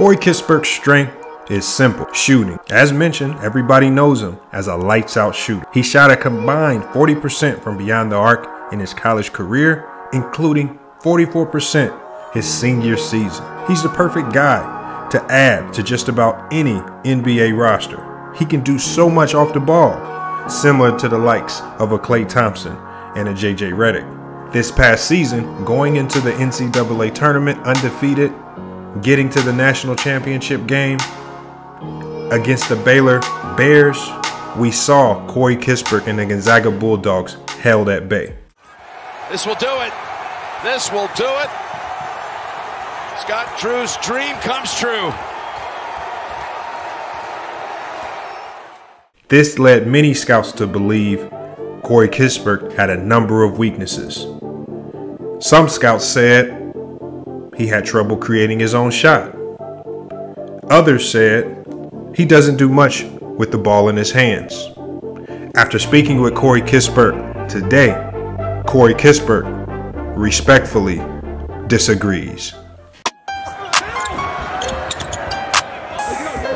Corey Kispert strength is simple: shooting. As mentioned, everybody knows him as a lights out shooter. He shot a combined 40% from beyond the arc in his college career, including 44% his senior season. He's the perfect guy to add to just about any NBA roster. He can do so much off the ball, similar to the likes of a Klay Thompson and a JJ Redick. This past season, going into the NCAA tournament undefeated, getting to the national championship game against the Baylor Bears, we saw Corey Kispert and the Gonzaga Bulldogs held at bay. This will do it. This will do it. Scott Drew's dream comes true. This led many scouts to believe Corey Kispert had a number of weaknesses. Some scouts said he had trouble creating his own shot. Others said he doesn't do much with the ball in his hands. After speaking with Corey Kispert today, Corey Kispert respectfully disagrees.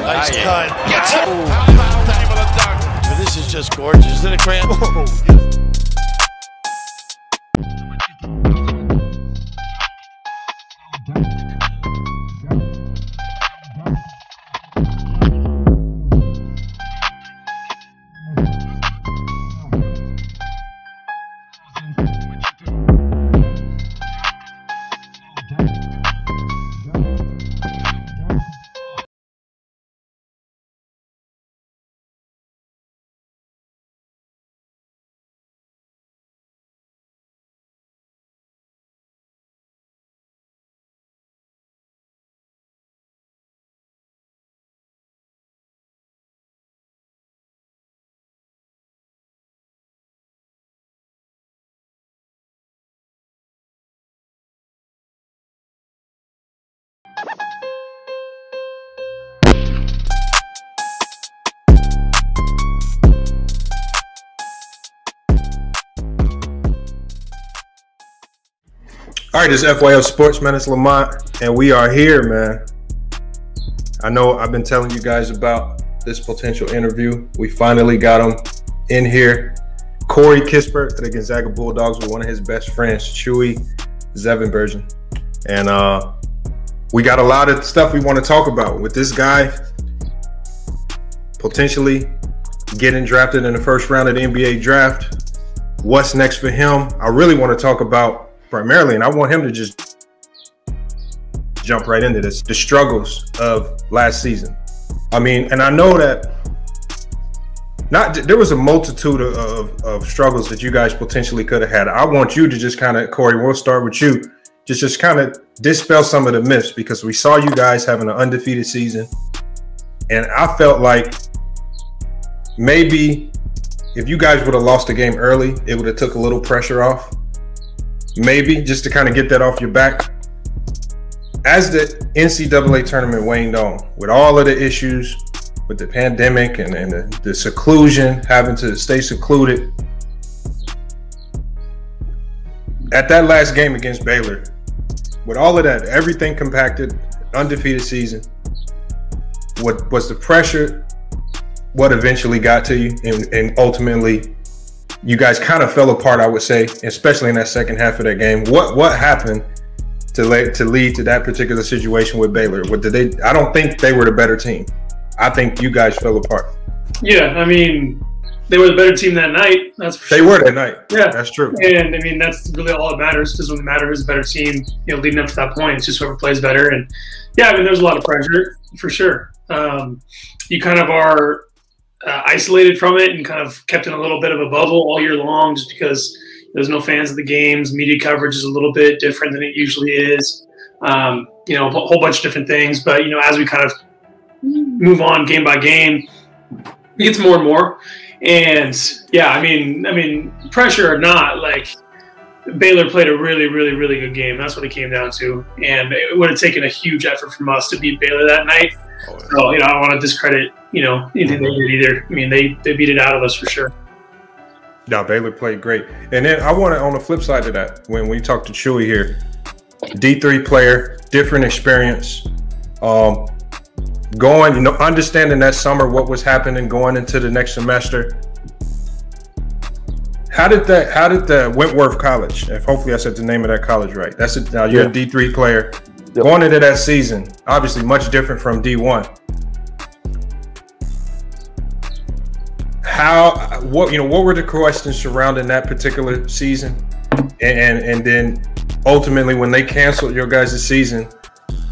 Nice cut. Gets it. How about that? But this is just gorgeous. Isn't it, Grant? All right, this is FYF Sports, man. It's Lamont, and we are here, man. I know I've been telling you guys about this potential interview. We finally got him in here. Corey Kispert to the Gonzaga Bulldogs with one of his best friends, Chewy Zevenbergen. And we got a lot of stuff we want to talk about with this guy potentially getting drafted in the first round of the NBA draft. What's next for him? I really want to talk about primarily, and I want him to just jump right into this, the struggles of last season. I mean, and I know that there was a multitude of struggles that you guys potentially could have had. I want you to just kind of, Corey, we'll start with you, just kind of dispel some of the myths, because we saw you guys having an undefeated season, and I felt like maybe if you guys would have lost the game early, it would have took a little pressure off. Maybe just to kind of get that off your back. As the NCAA tournament waned on, with all of the issues with the pandemic and the seclusion, having to stay secluded, at that last game against Baylor, with all of that, everything compacted, undefeated season, what was the pressure, what eventually got to you, and ultimately you guys kind of fell apart, I would say, especially in that second half of that game. What happened to lead to that particular situation with Baylor? What did they? I don't think they were the better team. I think you guys fell apart. Yeah, I mean, they were the better team that night. That's for sure. They were that night. Yeah, that's true. And I mean, that's really all that matters. Doesn't really matter who's the better team. You know, leading up to that point, it's just whoever plays better. And yeah, I mean, there's a lot of pressure for sure. You kind of are isolated from it and kind of kept in a little bit of a bubble all year long, just because there's no fans at the games. Media coverage is a little bit different than it usually is. You know, a whole bunch of different things. But, you know, as we kind of move on game by game, it gets more and more. And yeah, I mean, pressure or not, like, Baylor played a really, really, really good game. That's what it came down to. And it would have taken a huge effort from us to beat Baylor that night. So, you know, I don't want to discredit, you know, anything they did either. I mean, they beat it out of us for sure. No, Baylor played great. And then I want to, on the flip side of that, when we talk to Chewy here, D3 player, different experience, going, you know, understanding that summer, what was happening going into the next semester. How did the Wentworth College, if hopefully I said the name of that college right, that's it. Now you're a D3 player. Going into that season, obviously much different from D1. What were the questions surrounding that particular season? And then ultimately when they canceled your guys' season,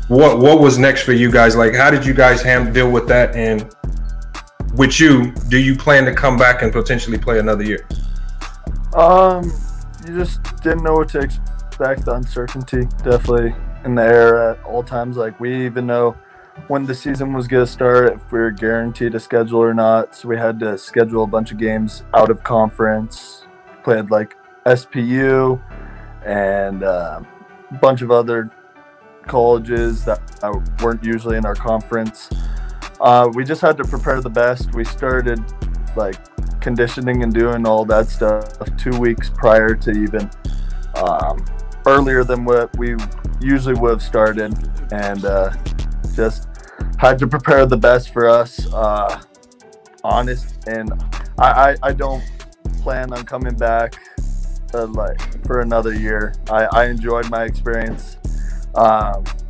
what was next for you guys? Like, how did you guys deal with that? And with you, do you plan to come back and potentially play another year? You just didn't know what to expect. The uncertainty definitely in the air at all times. Like, we even know when the season was going to start, if we were guaranteed a schedule or not. So we had to schedule a bunch of games out of conference. Played like SPU and a bunch of other colleges that weren't usually in our conference. We just had to prepare the best. We started like conditioning and doing all that stuff 2 weeks prior to, even earlier than what we usually would have started, and just had to prepare the best for us. Honest, and I don't plan on coming back like for another year. I enjoyed my experience.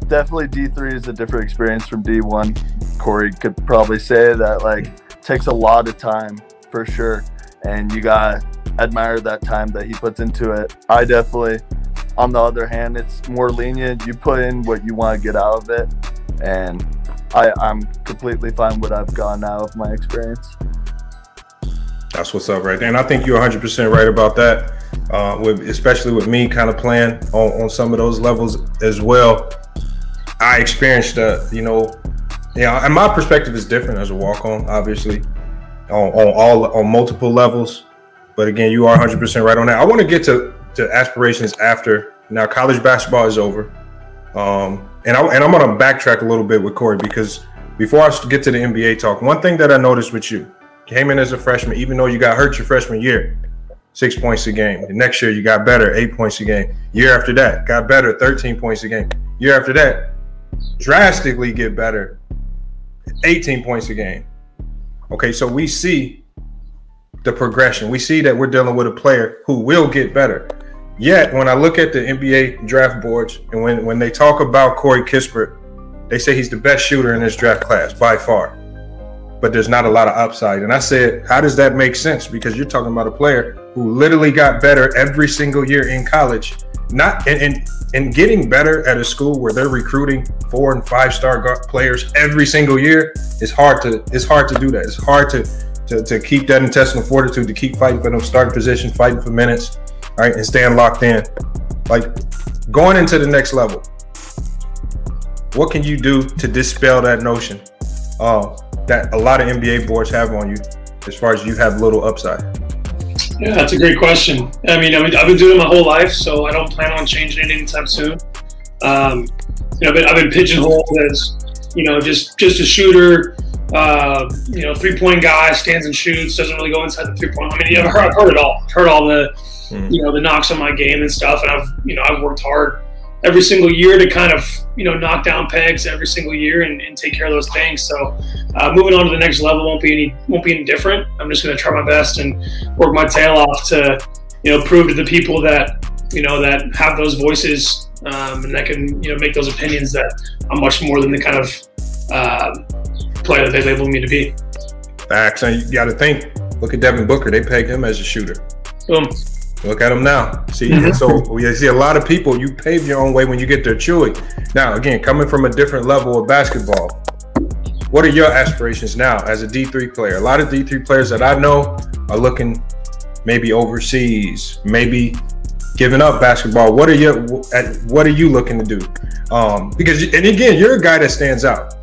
Definitely D3 is a different experience from D1. Corey could probably say that, like, takes a lot of time for sure, and you gotta admire that time that he puts into it. I definitely, on the other hand, it's more lenient. You put in what you want to get out of it, and I'm completely fine with what I've gotten out of my experience. That's what's up right there, and I think you're 100% right about that. Especially with me kind of playing on some of those levels as well, I experienced and my perspective is different as a walk-on, obviously, on multiple levels. But again, you are 100% right on that. I want to get to aspirations after. Now college basketball is over, and I'm going to backtrack a little bit with Corey, because before I get to the NBA talk, one thing that I noticed with you, came in as a freshman, even though you got hurt your freshman year, 6 points a game. The next year you got better, 8 points a game. Year after that, got better, 13 points a game. Year after that, drastically get better, 18 points a game. Okay, so we see the progression. We see that we're dealing with a player who will get better. Yet, when I look at the NBA draft boards, and when they talk about Corey Kispert, they say he's the best shooter in this draft class by far, but there's not a lot of upside. And I said, how does that make sense? Because you're talking about a player who literally got better every single year in college, and getting better at a school where they're recruiting 4- and 5-star players every single year. It's hard to do that. It's hard to keep that intestinal fortitude, to keep fighting for them starting position, fighting for minutes, right, and staying locked in. Like, going into the next level, what can you do to dispel that notion that a lot of NBA boards have on you as far as you have little upside? Yeah, that's a great question. I mean, I've been doing it my whole life, so I don't plan on changing it anytime soon. I've been pigeonholed as, just a shooter, three-point guy, stands and shoots, doesn't really go inside the three-point. I mean, I've heard it all. I've heard all the, the knocks on my game and stuff, and I've worked hard every single year to kind of, knock down pegs every single year and take care of those things. So moving on to the next level won't be any different. I'm just going to try my best and work my tail off to, prove to the people that, that have those voices and that can, make those opinions that I'm much more than the kind of player that they label me to be. Facts. And you got to think, look at Devin Booker. They pegged him as a shooter. Look at them now. See, so we see a lot of people, you pave your own way when you get there, Chewy. Now, again, coming from a different level of basketball, what are your aspirations now as a D3 player? A lot of D3 players that I know are looking maybe overseas, maybe giving up basketball. What are you looking to do? Because, and again, you're a guy that stands out.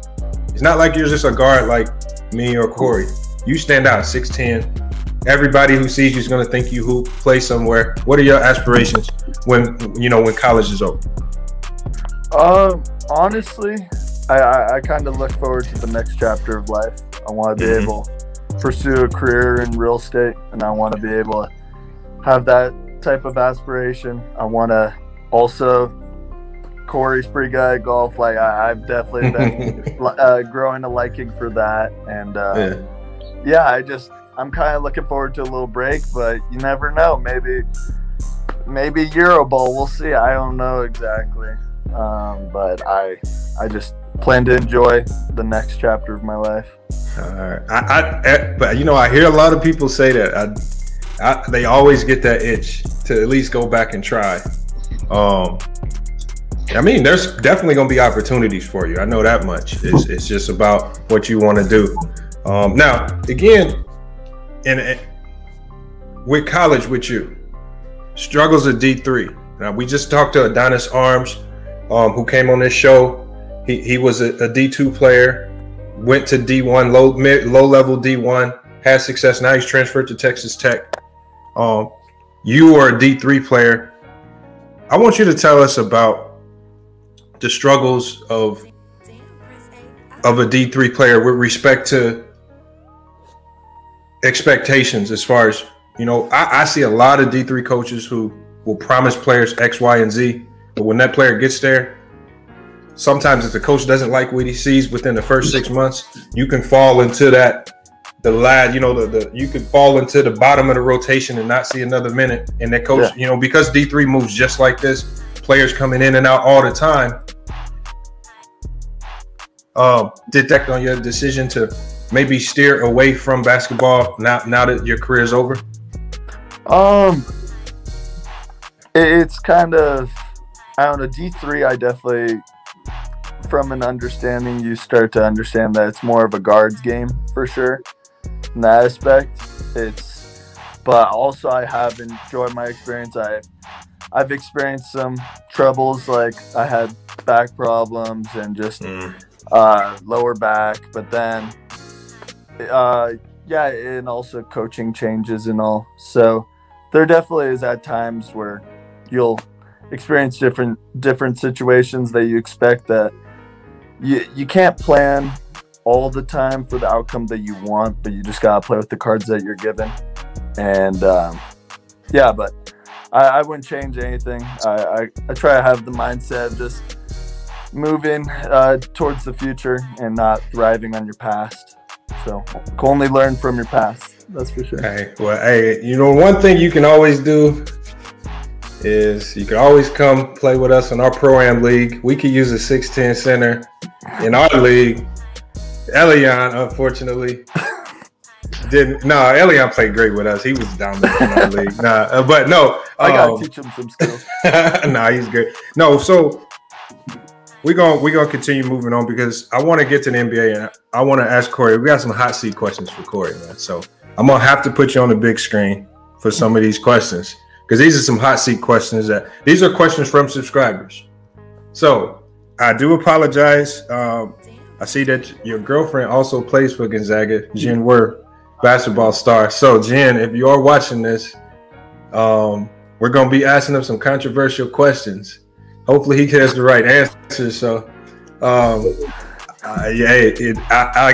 It's not like you're just a guard like me or Corey. You stand out, 6'10". Everybody who sees you is going to think you hoop, play somewhere. What are your aspirations when college is over? Honestly, I kind of look forward to the next chapter of life. I want to be able to pursue a career in real estate, and I want to be able to have that type of aspiration. I want to also Corey's pretty good at golf. Like I've definitely been growing a liking for that, and yeah, I'm kind of looking forward to a little break, but you never know. Maybe Euro Bowl. We'll see. I don't know exactly, but I just plan to enjoy the next chapter of my life. All right. But you know, I hear a lot of people say that they always get that itch to at least go back and try. I mean, there's definitely going to be opportunities for you. I know that much. It's just about what you want to do. Now, again, and with college with you, struggles of D3. Now, we just talked to Adonis Arms, who came on this show. He was a D2 player, went to D1, low level D1, had success. Now he's transferred to Texas Tech. You are a D3 player. I want you to tell us about the struggles of a D3 player with respect to expectations. As far as, you know, I see a lot of D3 coaches who will promise players X, Y, and Z, but when that player gets there, sometimes if the coach doesn't like what he sees within the first 6 months, you can fall into you could fall into the bottom of the rotation and not see another minute. And that coach, you know, because D3 moves just like this, players coming in and out all the time, detect on your decision to maybe steer away from basketball now that your career is over? It's kind of, I don't know, D3, I definitely, from an understanding, you start to understand that it's more of a guards game for sure. In that aspect, but also I have enjoyed my experience. I've experienced some troubles, like I had back problems and just lower back, but then and also coaching changes and all. So there definitely is at times where you'll experience different situations that you expect, that you can't plan all the time for the outcome that you want, but you just gotta play with the cards that you're given. And but I wouldn't change anything. I try to have the mindset of just moving towards the future and not thriving on your past. So only learn from your past, that's for sure. Hey, you know, one thing you can always do is you can always come play with us in our Pro-Am League. We could use a 6'10 center in our league. Elion, unfortunately, Elion played great with us. He was dominant in our league. I gotta teach him some skills. He's good. No, so we're gonna continue moving on, because I want to get to the NBA and I want to ask Corey. We got some hot seat questions for Corey, man. So I'm gonna have to put you on the big screen for some of these questions, because these are some hot seat questions. These are questions from subscribers. So I do apologize. I see that your girlfriend also plays for Gonzaga, Jen Ware, basketball star. So Jen, if you are watching this, we're going to be asking him some controversial questions. Hopefully he has the right answer. So like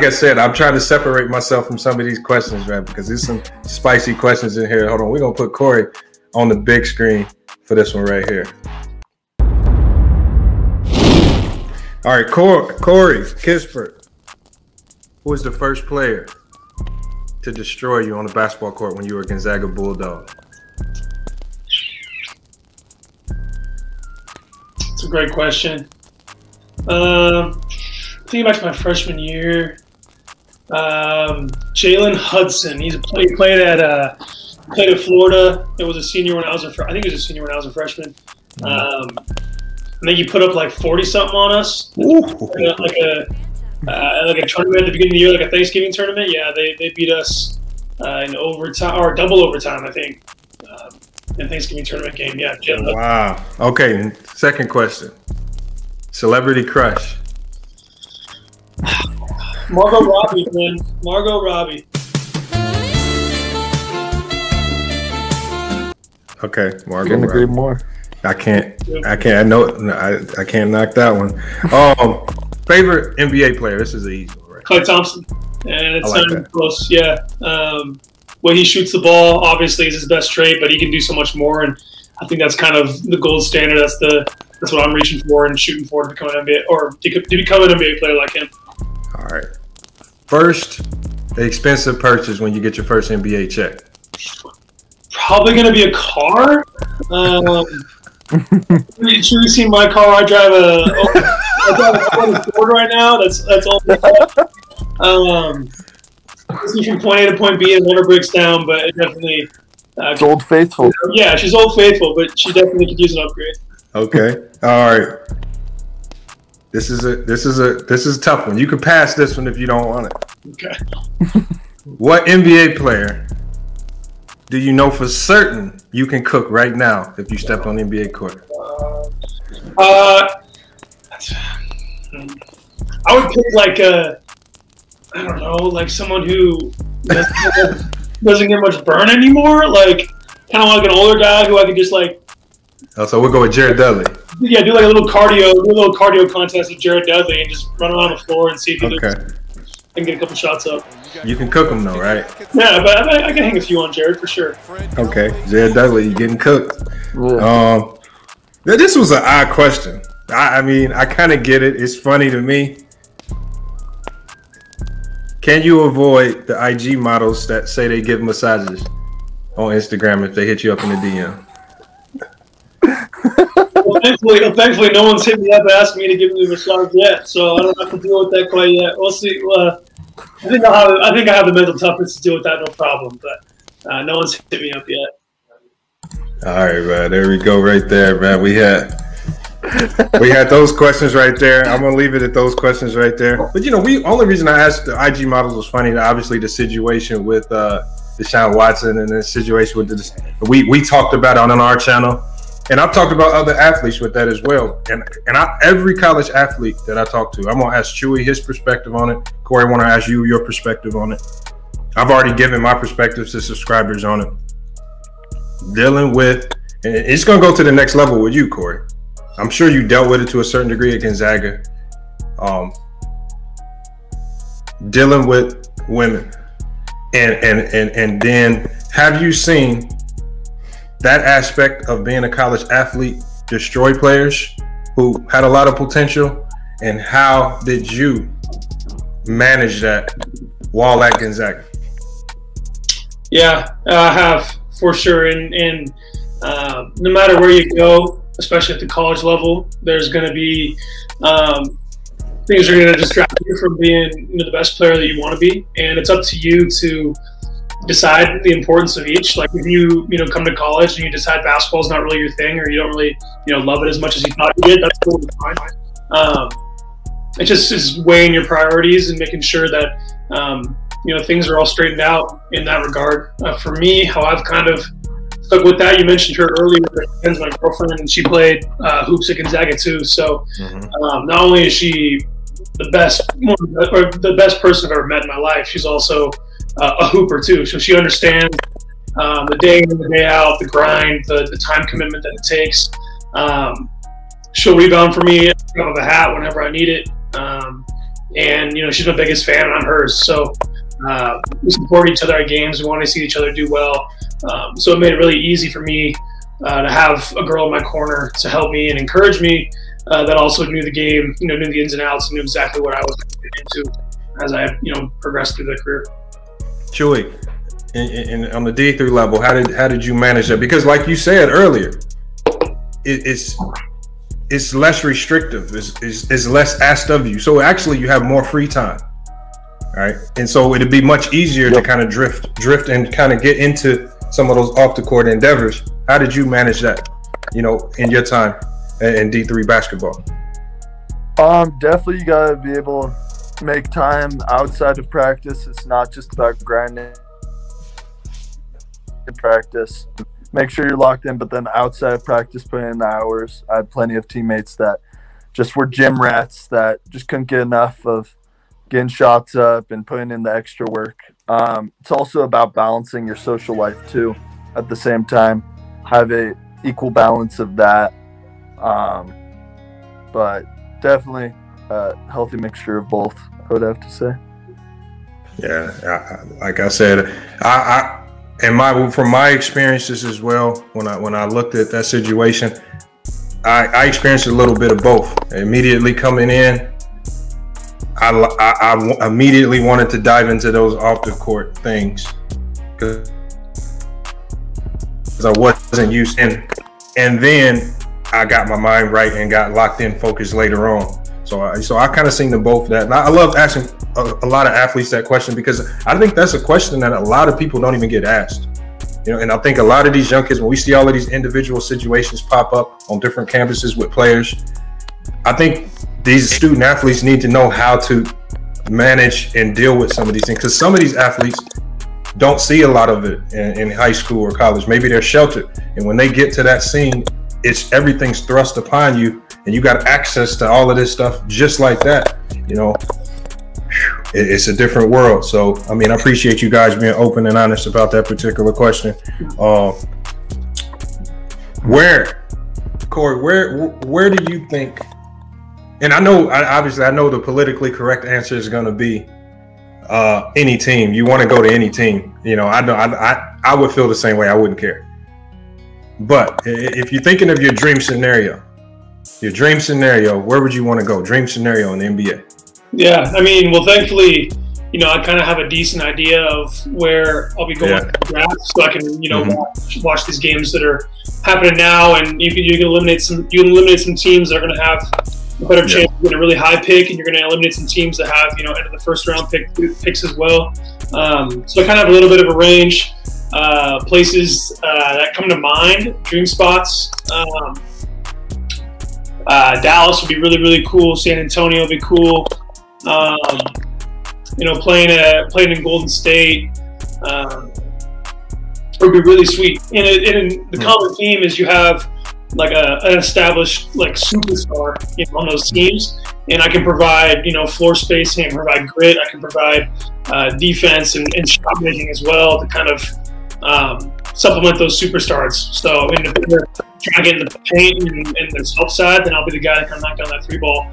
I said, I'm trying to separate myself from some of these questions, man, because there's some spicy questions in here. Hold on, we're going to put Corey on the big screen for this one right here. All right, Corey Kispert, who was the first player to destroy you on the basketball court when you were a Gonzaga Bulldog? It's a great question. I think back to my freshman year, Jalen Hudson. He played at Florida. It was a senior when I was a freshman. I think he put up like 40-something on us, like a tournament at the beginning of the year, like a Thanksgiving tournament. Yeah, they beat us in overtime or double overtime, I think, in Thanksgiving tournament game. Yeah. Wow. Okay. Second question: celebrity crush. Margot Robbie, man. Margot Robbie. Okay, Margot. Couldn't agree more. I can't. I can't knock that one. Favorite NBA player. This is an easy one, right? Klay Thompson. And it's not even close. Yeah. When he shoots the ball, obviously, is his best trait, but he can do so much more. And I think that's kind of the gold standard. That's what I'm reaching for and shooting for, to become an NBA player like him. All right. First expensive purchase when you get your first NBA check. Probably gonna be a car. Should we see my car? I drive a Ford right now. That's all. From point A to point B and never breaks down, but it definitely. It's Old Faithful. Yeah, she's Old Faithful, but she definitely could use an upgrade. Okay. All right. This is a tough one. You can pass this one if you don't want it. Okay. What NBA player do you know for certain you can cook right now if you stepped on the NBA court? I would pick like a, I don't know, like someone who doesn't get much burn anymore. Like kind of like an older guy who I could just like. Oh, so we'll go with Jared Dudley. Yeah, do like a little cardio, contest with Jared Dudley, and just run around the floor and see if he looks. And get a couple shots up. You can cook them though, right? Yeah, but I can hang a few on Jared for sure. Okay, Jared Dudley, you getting cooked. This was an odd question. I mean, I kind of get it. It's funny to me. Can you avoid the IG models that say they give massages on Instagram if they hit you up in the DM? Well, thankfully, no one's hit me up and asked me to give me a massage yet, so I don't have to deal with that quite yet. We'll see. I think I have the mental toughness to deal with that, no problem. But no one's hit me up yet. All right, man. There we go, right there, man. We had those questions right there. I'm gonna leave it at those questions right there. But you know, only reason I asked the IG models was funny. Obviously, the situation with Deshaun Watson and the situation with we talked about it on our channel. And I've talked about other athletes with that as well. And every college athlete that I talk to, I'm going to ask Chewy his perspective on it. Corey, I want to ask you your perspective on it. I've already given my perspectives to subscribers on it. Dealing with, and it's going to go to the next level with you, Corey. I'm sure you dealt with it to a certain degree at Gonzaga. Dealing with women. And then have you seen that aspect of being a college athlete destroy players who had a lot of potential, and how did you manage that while at Gonzaga? Yeah, I have for sure, and no matter where you go, especially at the college level, there's going to be things are going to distract you from being the best player that you want to be, and it's up to you to decide the importance of each. Like if you come to college and you decide basketball is not really your thing, or you don't really love it as much as you thought you did, that's totally fine. It just is weighing your priorities and making sure that things are all straightened out in that regard. For me, how I've kind of stuck with that, you mentioned her earlier, my girlfriend, and she played hoops at Gonzaga too. So not only is she the best person I've ever met in my life, she's also a hooper too, so she understands the day in, the day out, the grind, the time commitment that it takes. She'll rebound for me out of a hat whenever I need it, and she's my biggest fan and I'm hers. So we support each other at games. We want to see each other do well. So it made it really easy for me to have a girl in my corner to help me and encourage me. That also knew the game, knew the ins and outs, and knew exactly what I was getting into as I progressed through the career. Chewy, and on the D3 level, how did you manage that? Because like you said earlier, it's less restrictive, it's less asked of you. So actually you have more free time, right? And so it'd be much easier to kind of drift and kind of get into some of those off the court endeavors. How did you manage that, in your time in D3 basketball? Definitely you gotta be able make time outside of practice. It's not just about grinding in practice. Make sure you're locked in, but then outside of practice, put in the hours. I had plenty of teammates that just were gym rats that just couldn't get enough of getting shots up and putting in the extra work. It's also about balancing your social life too. At the same time, have an equal balance of that. But definitely healthy mixture of both, I would have to say. Yeah, like I said, I And from my experiences as well, when I looked at that situation, I experienced a little bit of both. Immediately coming in, I immediately wanted to dive into those off the court things because I wasn't used, and then I got my mind right and got locked in, focused later on. So I kind of seen the both of that. And I love asking a lot of athletes that question, because I think that's a question that a lot of people don't even get asked. You know, and I think a lot of these young kids, when we see all of these individual situations pop up on different campuses with players, I think these student athletes need to know how to manage and deal with some of these things, because some of these athletes don't see a lot of it in high school or college. Maybe they're sheltered. And when they get to that scene, it's everything's thrust upon you, and you got access to all of this stuff just like that. You know, it's a different world. So, I mean, I appreciate you guys being open and honest about that particular question. Corey, where do you think, and I know, obviously I know the politically correct answer is going to be any team. You want to go to any team. You know, I would feel the same way. I wouldn't care. But if you're thinking of your dream scenario, where would you want to go? Dream scenario in the NBA. Yeah, I mean, well, thankfully, you know, I kind of have a decent idea of where I'll be going to the draft, so I can, you know, watch these games that are happening now, and you can eliminate some teams that are going to have a better chance to get a really high pick, and you're going to eliminate some teams that have, you know, end of the first round picks as well. So I kind of have a little bit of a range. Places that come to mind, dream spots. Dallas would be really, really cool. San Antonio would be cool. You know, playing in Golden State would be really sweet. And the common theme is you have like an established like superstar, you know, on those teams, and I can provide, you know, floor space. I can provide grit. I can provide defense and shot making as well to kind of supplement those superstars. So, and if they're trying to get in the paint and their self side, then I'll be the guy that can knock down that three ball,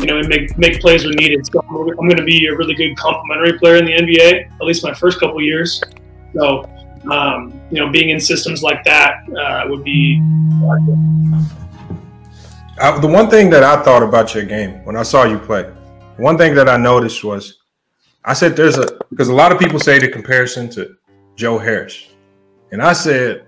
you know, and make plays when needed. So I'm going to be a really good complementary player in the NBA, at least my first couple years. So, you know, being in systems like that would be. The one thing that I thought about your game when I saw you play, one thing that I noticed was, I said because a lot of people say the comparison to Joe Harris. And I said,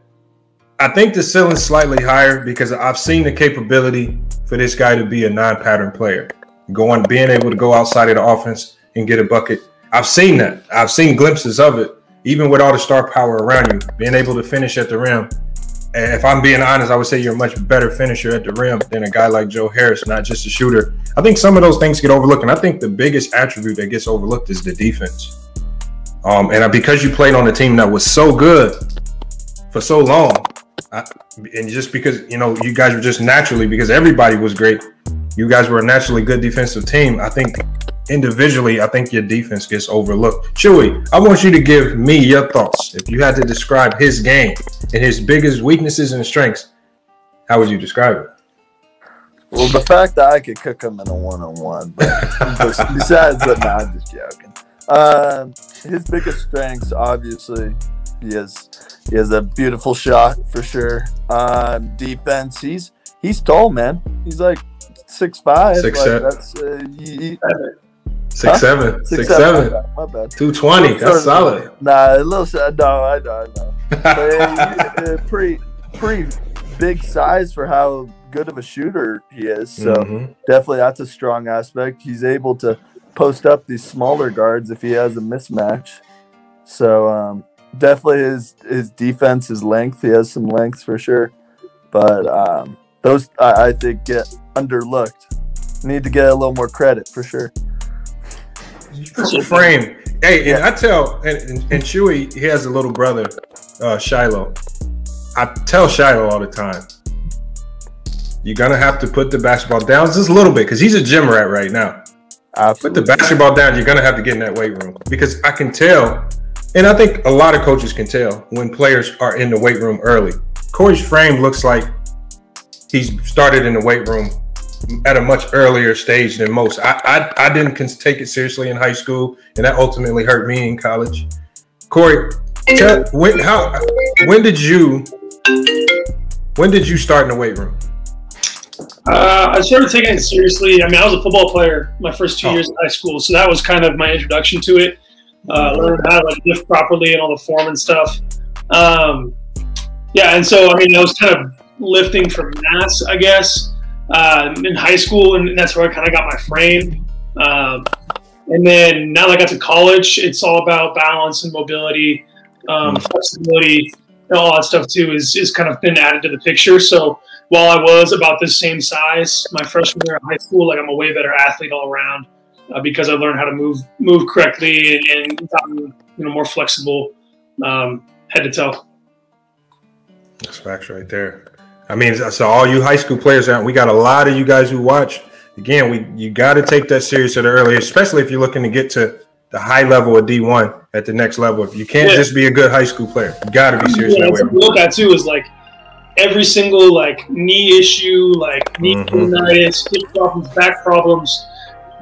I think the ceiling's slightly higher because I've seen the capability for this guy to be a non-pattern player, being able to go outside of the offense and get a bucket. I've seen that. I've seen glimpses of it, even with all the star power around you, being able to finish at the rim. And if I'm being honest, I would say you're a much better finisher at the rim than a guy like Joe Harris, not just a shooter. I think some of those things get overlooked, and I think the biggest attribute that gets overlooked is the defense. And because you played on a team that was so good for so long, and just because, you know, you guys were just naturally, because everybody was great, you guys were a naturally good defensive team. I think individually, I think your defense gets overlooked. Chewy, I want you to give me your thoughts. If you had to describe his game and his biggest weaknesses and strengths, how would you describe it? Well, the fact that I could cook him in a one-on-one, but besides that, no, I'm just joking. His biggest strengths, obviously, he has a beautiful shot for sure. Defense, he's tall, man. He's like 6'5". 6'7". That's 6'7". 6'7". My bad. 220. That's solid. Nah, a little shot. No, I don't know. Pretty big size for how good of a shooter he is. So definitely that's a strong aspect. He's able to post up these smaller guards if he has a mismatch. So definitely his defense, his length. He has some length for sure. But those, I think, get underlooked. Need to get a little more credit for sure. Frame. Hey, yeah. And I tell, and Chewy, he has a little brother, Shiloh. I tell Shiloh all the time, you're going to have to put the basketball down just a little bit, because he's a gym rat right now. Absolutely. Put the basketball down. You're going to have to get in that weight room, because I can tell, and I think a lot of coaches can tell when players are in the weight room early. Corey's frame looks like he's started in the weight room at a much earlier stage than most. I didn't take it seriously in high school, and that ultimately hurt me in college. Corey, When did you start in the weight room? I started taking it seriously. I mean, I was a football player my first 2 years in high school, so that was kind of my introduction to it. Learned how to lift properly and all the form and stuff. Yeah, and so I mean, I was kind of lifting for mass, I guess, in high school, and that's where I kind of got my frame. And then now that I got to college, it's all about balance and mobility, flexibility, and all that stuff too is kind of been added to the picture. So while I was about the same size my freshman year in high school, like I'm a way better athlete all around because I learned how to move correctly and gotten, you know, more flexible head to toe. That's facts right there. I mean, so all you high school players out, we got a lot of you guys who watch. Again, you got to take that serious at the early, especially if you're looking to get to the high level of D1 at the next level. If you can't just be a good high school player, you got to be serious. Yeah, that way. What we look at too is like every single like knee issue, like knee tendonitis, hip problems, back problems,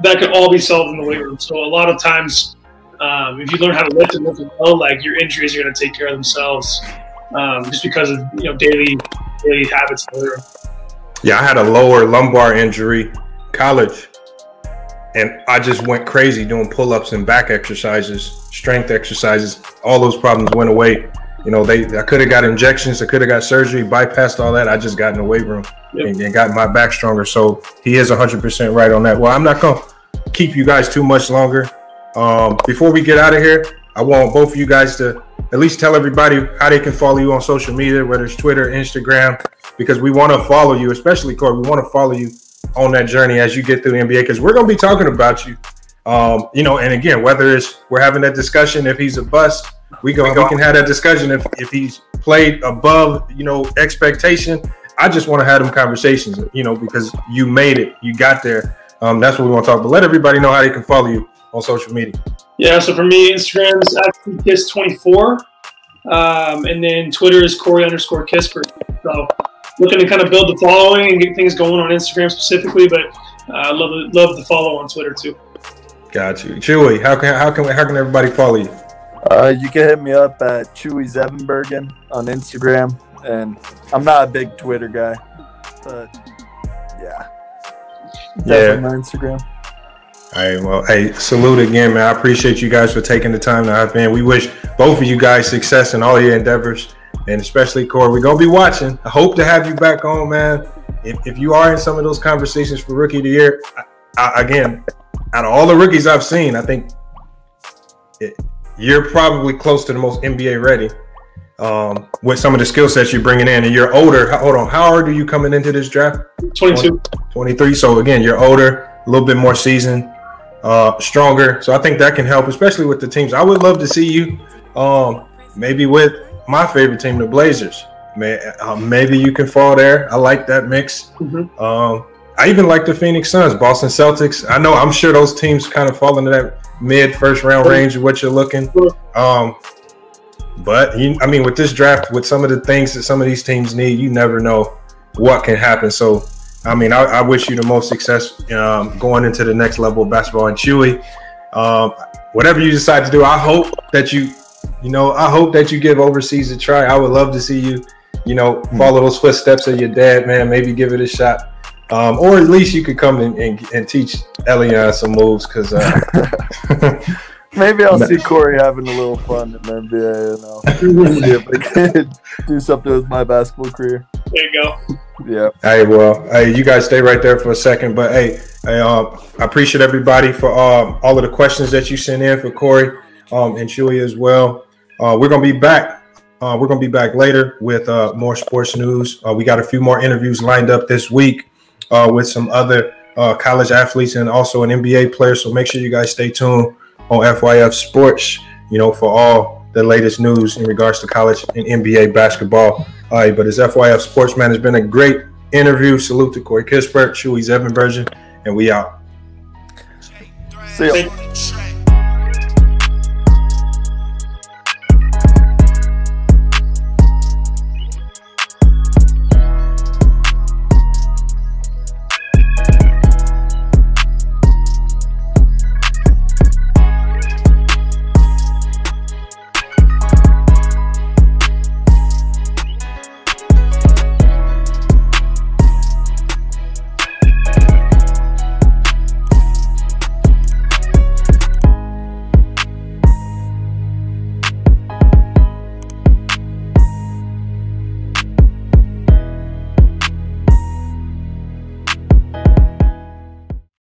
that could all be solved in the weight room. So a lot of times, if you learn how to lift and lift well, like your injuries are going to take care of themselves, just because of, you know, daily habits. Yeah, I had a lower lumbar injury college, and I just went crazy doing pull-ups and back exercises, strength exercises. All those problems went away. You know, I could have got injections, I could have got surgery, bypassed all that. I just got in the weight room and got my back stronger. So he is 100% right on that. Well, I'm not gonna keep you guys too much longer. Before we get out of here, I want both of you guys to at least tell everybody how they can follow you on social media, whether it's Twitter, Instagram, because we want to follow you, especially Corey. We want to follow you on that journey as you get through the NBA, because we're going to be talking about you, you know, and again, whether it's we're having that discussion if he's a bust, we can have that discussion if he's played above, you know, expectation. I just want to have them conversations, you know, because you made it, you got there. That's what we want to talk about. Let everybody know how they can follow you on social media. Yeah, so for me, Instagram is @KissKiss24, and then Twitter is Corey_Kisper. So looking to kind of build the following and get things going on Instagram specifically, but I love the follow on Twitter too. Got you, Chewy. How can everybody follow you? You can hit me up at Chewy Zevenbergen on Instagram, and I'm not a big Twitter guy, but yeah, definitely my Instagram. All right, well, hey, salute again, man. I appreciate you guys for taking the time to hop in. We wish both of you guys success in all your endeavors, and especially Corey. We're going to be watching. I hope to have you back on, man. If you are in some of those conversations for Rookie of the Year, again, out of all the rookies I've seen, I think you're probably close to the most NBA ready with some of the skill sets you're bringing in. And you're older. Hold on. How old are you coming into this draft? 22. 23. So, again, you're older, a little bit more seasoned. Stronger, so I think that can help, especially with the teams. I would love to see you maybe with my favorite team, the Blazers. Maybe you can fall there. I like that mix. I even like the Phoenix Suns, Boston Celtics. I know, I'm sure those teams kind of fall into that mid first round range of what you're looking. But I mean, with this draft, with some of the things that some of these teams need, you never know what can happen. So I mean, I wish you the most success going into the next level of basketball. And Chewy, whatever you decide to do, I hope that you give overseas a try. I would love to see you, you know, follow those footsteps of your dad, man. Maybe give it a shot. Or at least you could come and teach Elian some moves, because maybe I'll see Corey having a little fun in the NBA, you know. We'll see if I can do something with my basketball career. There you go. Yeah. Hey, well, hey, you guys stay right there for a second. But hey, I appreciate everybody for all of the questions that you sent in for Corey and Chewy as well. We're gonna be back. We're gonna be back later with more sports news. We got a few more interviews lined up this week with some other college athletes and also an NBA player. So make sure you guys stay tuned on FYF Sports, you know, for all the latest news in regards to college and NBA basketball. All right, but it's FYF Sports, man. It's been a great interview. Salute to Corey Kispert, Chewy Zevenbergen, and we out. See ya.